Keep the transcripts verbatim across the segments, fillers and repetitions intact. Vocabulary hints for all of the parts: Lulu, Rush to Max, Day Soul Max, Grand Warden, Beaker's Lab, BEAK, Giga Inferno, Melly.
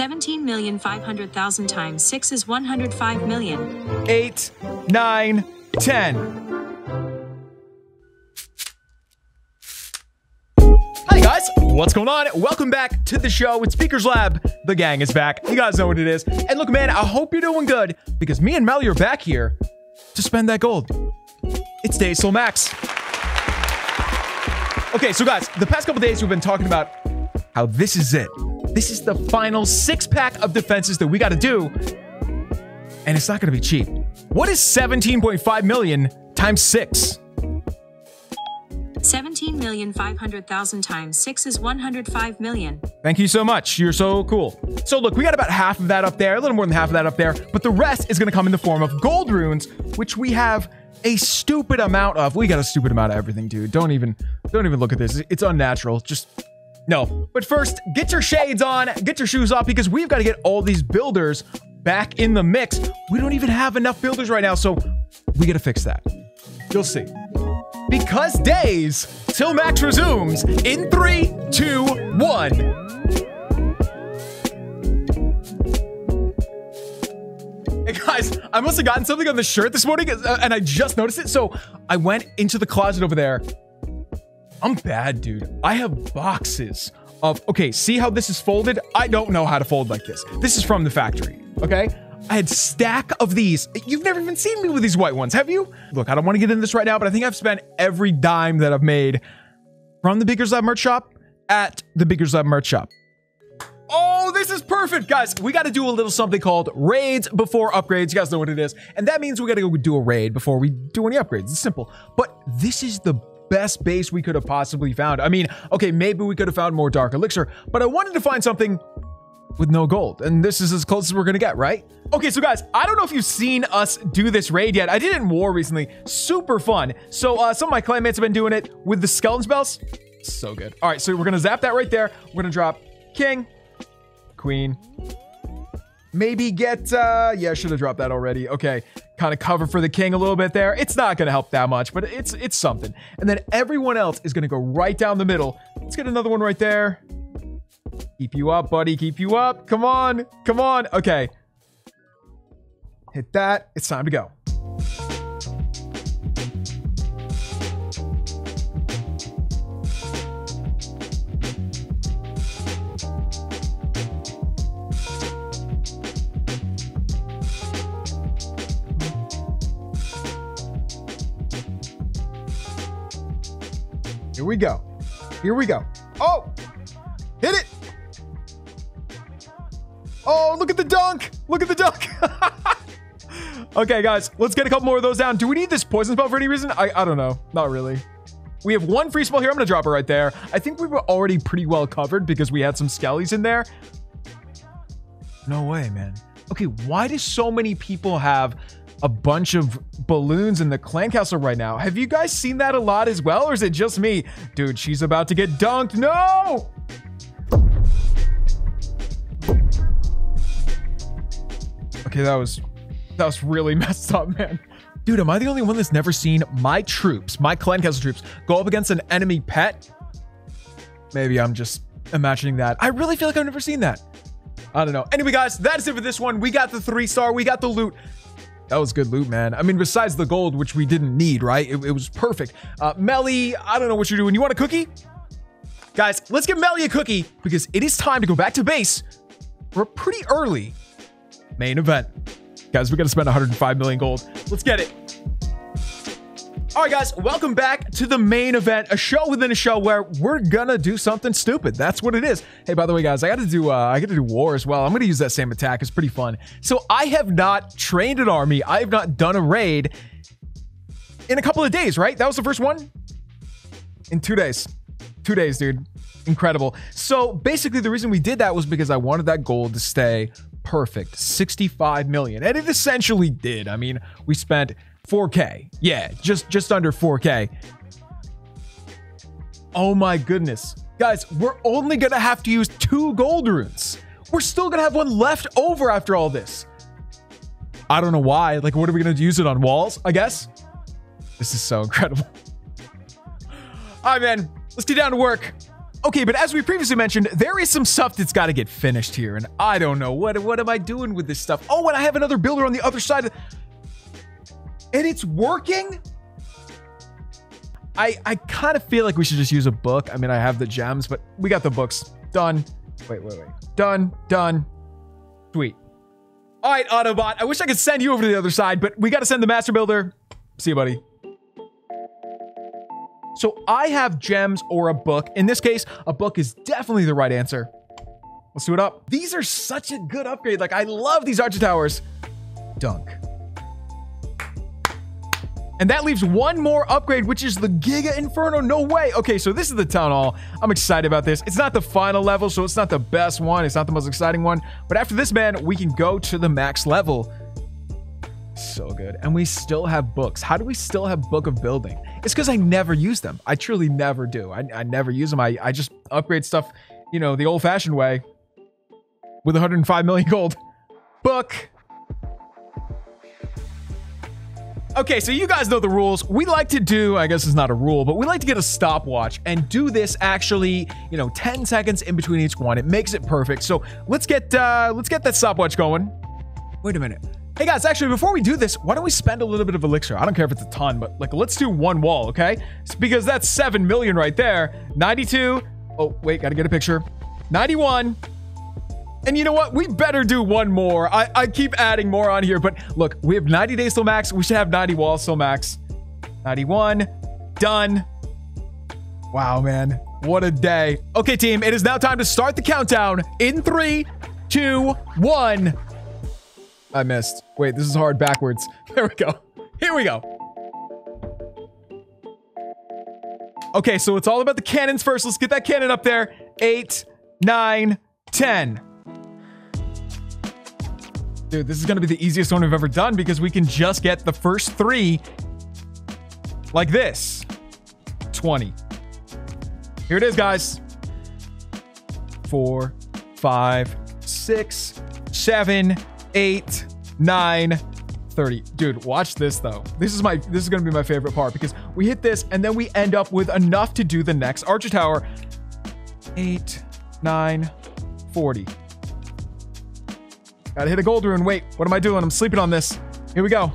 seventeen million five hundred thousand times six is one hundred five million. Eight, nine, ten. Hi guys, what's going on? Welcome back to the show. It's Beaker's Lab. The gang is back. You guys know what it is. And look, man, I hope you're doing good because me and Melly are back here to spend that gold. It's Day Soul Max. Okay, so guys, the past couple days we've been talking about how this is it. This is the final six pack of defenses that we got to do, and it's not going to be cheap. What is seventeen point five million times six? seventeen million five hundred thousand times six is one hundred five million. Thank you so much. You're so cool. So look, we got about half of that up there, a little more than half of that up there, but the rest is going to come in the form of gold runes, which we have a stupid amount of. We got a stupid amount of everything, dude. Don't even, don't even look at this. It's unnatural. Just... no. But first, get your shades on, get your shoes off, because we've got to get all these builders back in the mix. We don't even have enough builders right now, so we got to fix that. You'll see. Because days till max resumes in three, two, one. Hey guys, I must have gotten something on the shirt this morning, and I just noticed it, so I went into the closet over there. I'm bad, dude. I have boxes of... okay, see how this is folded? I don't know how to fold like this. This is from the factory, okay? I had a stack of these. You've never even seen me with these white ones, have you? Look, I don't want to get into this right now, but I think I've spent every dime that I've made from the Beaker's Lab merch shop at the Beaker's Lab merch shop. Oh, this is perfect, guys. We got to do a little something called raids before upgrades. You guys know what it is. And that means we got to go do a raid before we do any upgrades. It's simple. But this is the best base we could have possibly found. I mean, okay, maybe we could have found more dark elixir, but I wanted to find something with no gold, and this is as close as we're gonna get, right? Okay, so guys, I don't know if you've seen us do this raid yet. I did it in war recently. Super fun. So uh, some of my clanmates have been doing it with the skeleton spells. So good. All right, so we're gonna zap that right there. We're gonna drop king, queen, maybe get, uh, yeah, I should have dropped that already. Okay, kind of cover for the king a little bit there. It's not going to help that much, but it's it's something. And then everyone else is going to go right down the middle. Let's get another one right there. Keep you up, buddy. Keep you up. Come on. Come on. Okay. Hit that. It's time to go. Here we go. Here we go. Oh! Hit it! Oh, look at the dunk! Look at the dunk! Okay, guys, let's get a couple more of those down. Do we need this poison spell for any reason? I, I don't know. Not really. We have one free spell here. I'm going to drop it right there. I think we were already pretty well covered because we had some skellies in there. No way, man. Okay, why do so many people have a bunch of balloons in the clan castle right now? Have you guys seen that a lot as well, or is it just me? Dude, she's about to get dunked. No! Okay, that was that was really messed up, man. Dude, am I the only one that's never seen my troops, my clan castle troops, go up against an enemy pet? Maybe I'm just imagining that. I really feel like I've never seen that. I don't know. Anyway, guys, that's it for this one. We got the three star. We got the loot. That was good loot, man. I mean, besides the gold, which we didn't need, right? It, it was perfect. Uh, Melly, I don't know what you're doing. You want a cookie? Guys, let's give Melly a cookie because it is time to go back to base for a pretty early main event. Guys, we got to spend one hundred five million gold. Let's get it. All right, guys, welcome back to the main event, a show within a show where we're gonna do something stupid. That's what it is. Hey, by the way, guys, I gotta do uh, I gotta do war as well. I'm gonna use that same attack. It's pretty fun. So I have not trained an army. I have not done a raid in a couple of days, right? That was the first one? In two days. Two days, dude. Incredible. So basically the reason we did that was because I wanted that gold to stay perfect. sixty-five million. And it essentially did. I mean, we spent... four K. Yeah, just just under four K. Oh my goodness. Guys, we're only going to have to use two gold runes. We're still going to have one left over after all this. I don't know why. Like, what are we going to use it on? Walls, I guess? This is so incredible. All right, man. Let's get down to work. Okay, but as we previously mentioned, there is some stuff that's got to get finished here, and I don't know. What, what am I doing with this stuff? Oh, and I have another builder on the other side of... And it's working? I, I kind of feel like we should just use a book. I mean, I have the gems, but we got the books. Done. Wait, wait, wait. Done. Done. Sweet. All right, Autobot. I wish I could send you over to the other side, but we got to send the Master Builder. See you, buddy. So I have gems or a book. In this case, a book is definitely the right answer. Let's do it up. These are such a good upgrade. Like, I love these archer towers. Dunk. And that leaves one more upgrade, which is the Giga Inferno. No way. Okay, so this is the Town Hall. I'm excited about this. It's not the final level, so it's not the best one. It's not the most exciting one. But after this, man, we can go to the max level. So good. And we still have books. How do we still have Book of Building? It's because I never use them. I truly never do. I, I never use them. I, I just upgrade stuff, you know, the old-fashioned way with one hundred five million gold. Book. Okay, so you guys know the rules. We like to do, I guess it's not a rule, but we like to get a stopwatch and do this actually, you know, ten seconds in between each one. It makes it perfect. So let's get, uh, let's get that stopwatch going. Wait a minute. Hey guys, actually, before we do this, why don't we spend a little bit of elixir? I don't care if it's a ton, but like, let's do one wall, okay? It's because that's seven million right there. ninety-two. Oh, wait, gotta get a picture. ninety-one. And you know what? We better do one more. I, I keep adding more on here, but look, we have ninety days till max. We should have ninety walls till max. ninety-one. Done. Wow, man. What a day. Okay, team. It is now time to start the countdown in three, two, one. I missed. Wait, this is hard backwards. There we go. Here we go. Okay, so it's all about the cannons first. Let's get that cannon up there. Eight, nine, ten. Dude, this is going to be the easiest one we've ever done because we can just get the first three like this. twenty. Here it is, guys. Four, five, six, seven, eight, nine, thirty. Dude, watch this though. This is my, this is going to be my favorite part because we hit this and then we end up with enough to do the next archer tower. Eight, nine, forty. Gotta hit a gold rune. Wait, what am I doing? I'm sleeping on this. Here we go.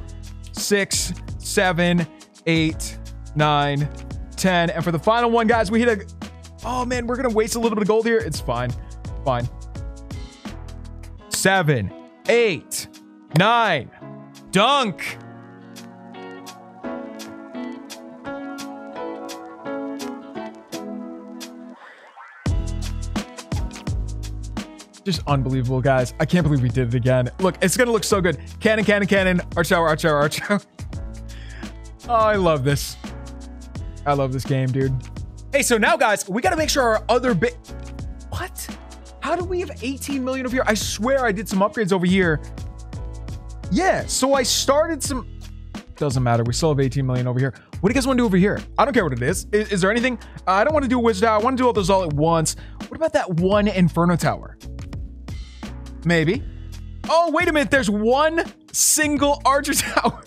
Six, seven, eight, nine, ten. And for the final one, guys, we hit a... Oh, man, we're going to waste a little bit of gold here. It's fine. Fine. Seven, eight, nine. Dunk. Just unbelievable, guys. I can't believe we did it again. Look, it's going to look so good. Cannon, cannon, cannon. Arch tower, arch tower, arch tower. Oh, I love this. I love this game, dude. Hey, so now, guys, we got to make sure our other bit... What? How do we have eighteen million over here? I swear I did some upgrades over here. Yeah, so I started some... Doesn't matter. We still have eighteen million over here. What do you guys want to do over here? I don't care what it is. Is, is there anything? Uh, I don't want to do a wizard tower. I want to do all those all at once. What about that one Inferno tower? Maybe. Oh, wait a minute. There's one single archer tower.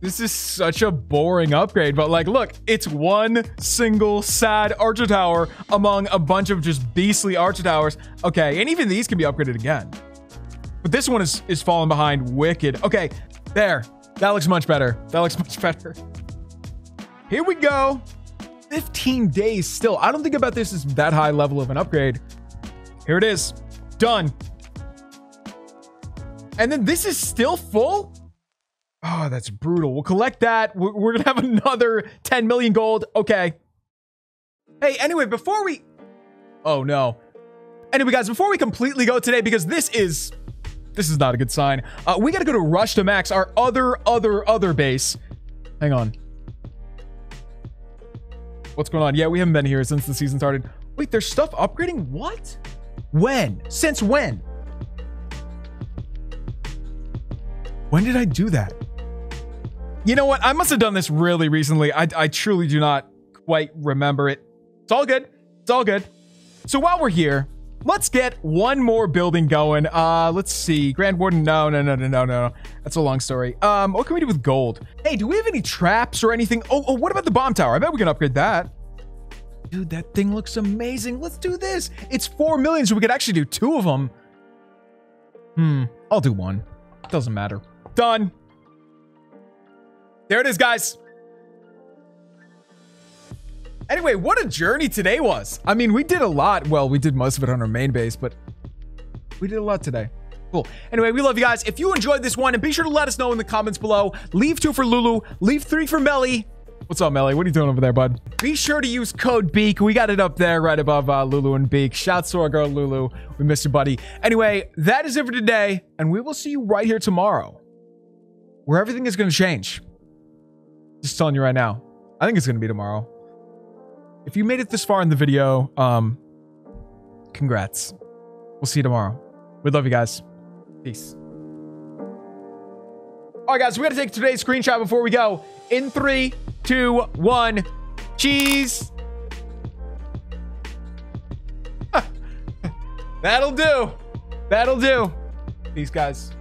This is such a boring upgrade, but like, look, it's one single sad archer tower among a bunch of just beastly archer towers. Okay. And even these can be upgraded again, but this one is, is falling behind wicked. Okay. There. That looks much better. That looks much better. Here we go. fifteen days still. I don't think about this as that high level of an upgrade. Here it is. Done. And then this is still full? Oh, that's brutal. We'll collect that. We're, we're going to have another ten million gold. Okay. Hey, anyway, before we... Oh, no. Anyway, guys, before we completely go today, because this is... This is not a good sign. Uh, we got to go to Rush to Max, our other, other, other base. Hang on. What's going on? Yeah, we haven't been here since the season started. Wait, there's stuff upgrading? What? When? Since when? When did I do that? You know what? I must have done this really recently. I, I truly do not quite remember it. It's all good. It's all good. So while we're here, let's get one more building going. Uh, let's see. Grand Warden. No, no, no, no, no, no. That's a long story. Um, what can we do with gold? Hey, do we have any traps or anything? Oh, oh, what about the bomb tower? I bet we can upgrade that. Dude, that thing looks amazing. Let's do this. It's four million, so we could actually do two of them. Hmm. I'll do one. Doesn't matter. Done. There it is, guys. Anyway, what a journey today was. I mean, we did a lot. Well, we did most of it on our main base, but we did a lot today. Cool. Anyway, we love you guys. If you enjoyed this one, and be sure to let us know in the comments below. Leave two for Lulu. Leave three for Melly. What's up, Melly? What are you doing over there, bud? Be sure to use code BEAK. We got it up there right above uh, Lulu and Beak. Shouts to our girl, Lulu. We missed you, buddy. Anyway, that is it for today, and we will see you right here tomorrow, where everything is going to change. Just telling you right now. I think it's going to be tomorrow. If you made it this far in the video, um, congrats. We'll see you tomorrow. We love you guys. Peace. All right, guys, we got to take today's screenshot before we go. In three, two, one, cheese. That'll do. That'll do. Peace, guys.